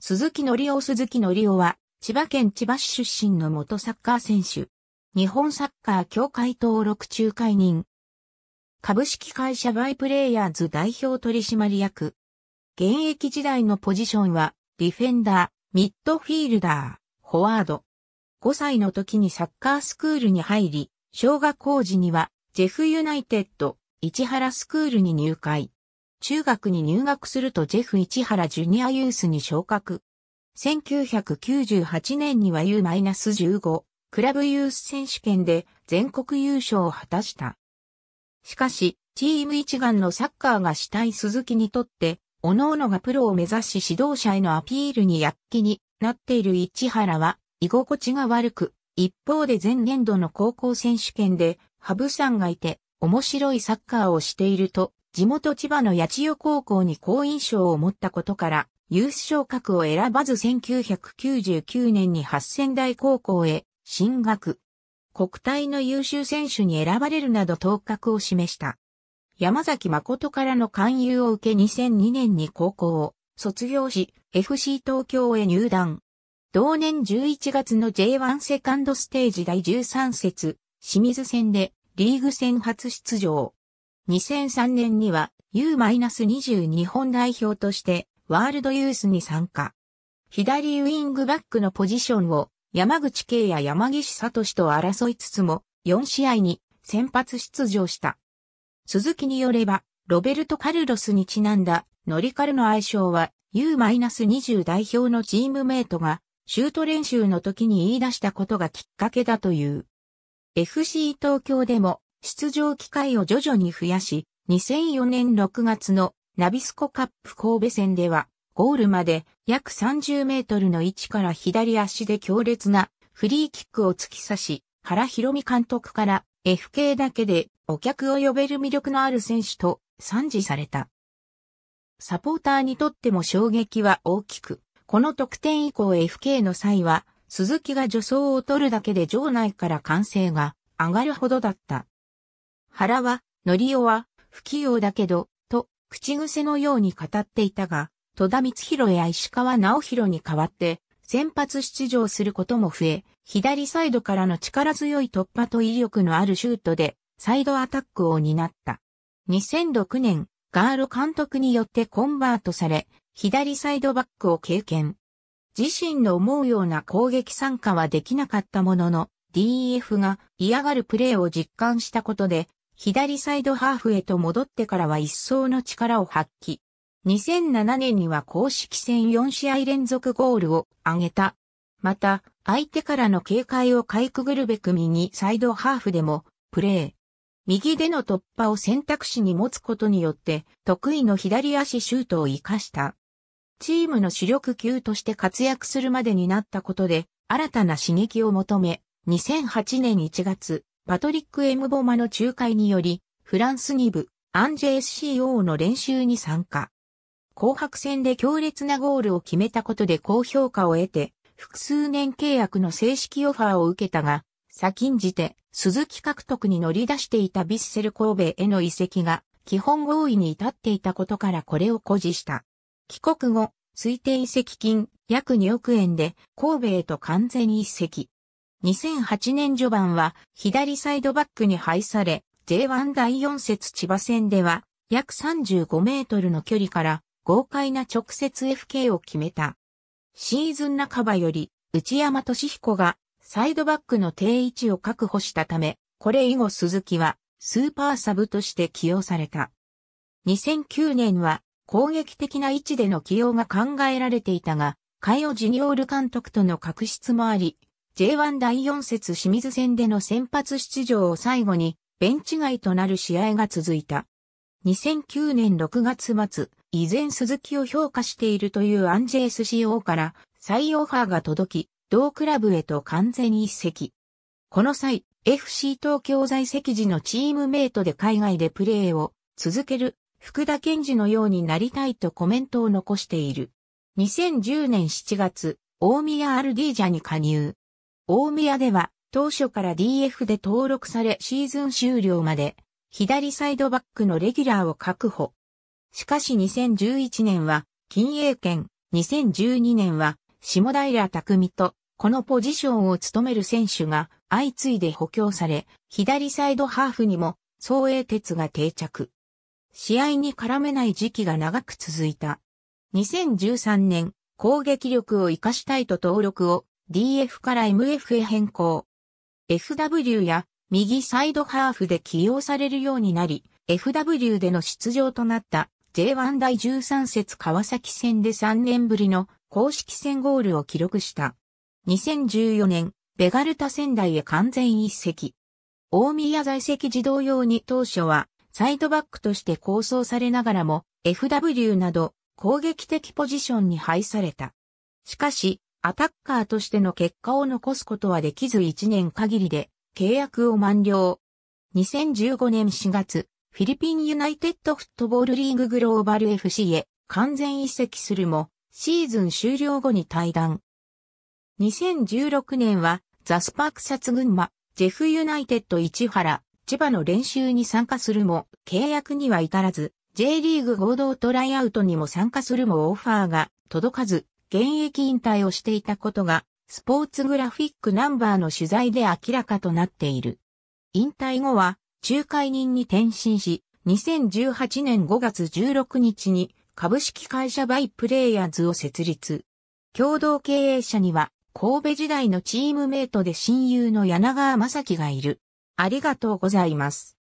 鈴木紀夫。鈴木紀夫は、千葉県千葉市出身の元サッカー選手。日本サッカー協会登録仲介人。株式会社バイプレイヤーズ代表取締役。現役時代のポジションは、ディフェンダー、ミッドフィールダー、フォワード。5歳の時にサッカースクールに入り、小学校時には、ジェフユナイテッド、市原スクールに入会。中学に入学するとジェフ市原ジュニアユースに昇格。1998年には U-15 クラブユース選手権で全国優勝を果たした。しかし、チーム一丸のサッカーがしたい鈴木にとって、各々がプロを目指し指導者へのアピールに躍起になっている市原は居心地が悪く、一方で前年度の高校選手権で羽生さんがいて面白いサッカーをしていると、地元千葉の八千代高校に好印象を持ったことから、ユース昇格を選ばず1999年に八仙台高校へ進学。国体の優秀選手に選ばれるなど頭角を示した。山崎誠からの勧誘を受け2002年に高校を卒業し、FC 東京へ入団。同年11月の J1 セカンドステージ第13節、清水戦でリーグ戦初出場。2003年には U-20 日本代表としてワールドユースに参加。左ウイングバックのポジションを山口圭や山岸聡と争いつつも4試合に先発出場した。鈴木によればロベルト・カルロスにちなんだノリカルの愛称は U-20 代表のチームメイトがシュート練習の時に言い出したことがきっかけだという。FC 東京でも出場機会を徐々に増やし、2004年6月のナビスコカップ神戸戦では、ゴールまで約30メートルの位置から左足で強烈なフリーキックを突き刺し、原博美監督から FK だけでお客を呼べる魅力のある選手と賛辞された。サポーターにとっても衝撃は大きく、この得点以降 FK の際は、鈴木が助走を取るだけで場内から歓声が上がるほどだった。原は、紀夫は、不器用だけど、と、口癖のように語っていたが、戸田光弘や石川直弘に代わって、先発出場することも増え、左サイドからの力強い突破と威力のあるシュートで、サイドアタックを担った。2006年、ガーロ監督によってコンバートされ、左サイドバックを経験。自身の思うような攻撃参加はできなかったものの、DF が嫌がるプレーを実感したことで、左サイドハーフへと戻ってからは一層の力を発揮。2007年には公式戦4試合連続ゴールを挙げた。また、相手からの警戒をかいくぐるべく右サイドハーフでもプレー。右での突破を選択肢に持つことによって、得意の左足シュートを活かした。チームの主力級として活躍するまでになったことで、新たな刺激を求め、2008年1月、パトリック・エムボマの仲介により、フランス2部、アンジェ SCO の練習に参加。紅白戦で強烈なゴールを決めたことで高評価を得て、複数年契約の正式オファーを受けたが、先んじて、鈴木獲得に乗り出していたヴィッセル神戸への移籍が、基本合意に至っていたことからこれを誇示した。帰国後、推定移籍金約2億円で神戸へと完全移籍。2008年序盤は左サイドバックに配され、J1 第4節千葉戦では約35メートルの距離から豪快な直接 FK を決めた。シーズン半ばより内山俊彦がサイドバックの定位置を確保したため、これ以後鈴木はスーパーサブとして起用された。2009年は攻撃的な位置での起用が考えられていたが、海尾ジュニオール監督との確執もあり、J1 第4節清水戦での先発出場を最後にベンチ外となる試合が続いた。2009年6月末、以前鈴木を評価しているというアンジェ SCO から再オファーが届き、同クラブへと完全移籍。この際、FC 東京在籍時のチームメイトで海外でプレーを続ける福田健二のようになりたいとコメントを残している。2010年7月、大宮アルディージャに加入。大宮では当初から DF で登録されシーズン終了まで左サイドバックのレギュラーを確保。しかし2011年は禁泳権、2012年は下平拓海とこのポジションを務める選手が相次いで補強され、左サイドハーフにも宋永哲が定着。試合に絡めない時期が長く続いた。2013年、攻撃力を生かしたいと登録を DF から MF へ変更。FW や右サイドハーフで起用されるようになり、FW での出場となった J1 第13節川崎戦で3年ぶりの公式戦ゴールを記録した。2014年、ベガルタ仙台へ完全移籍。大宮在籍時同様に当初はサイドバックとして構想されながらも FW など攻撃的ポジションに配された。しかし、アタッカーとしての結果を残すことはできず1年限りで契約を満了。2015年4月、フィリピンユナイテッドフットボールリーググローバル FC へ完全移籍するも、シーズン終了後に退団。2016年はザスパークサツ群馬、ジェフユナイテッド市原、千葉の練習に参加するも契約には至らず、J リーグ合同トライアウトにも参加するもオファーが届かず、現役引退をしていたことがスポーツグラフィックナンバーの取材で明らかとなっている。引退後は仲介人に転身し、2018年5月16日に株式会社バイプレイヤーズを設立。共同経営者には神戸時代のチームメイトで親友の柳川雅樹がいる。ありがとうございます。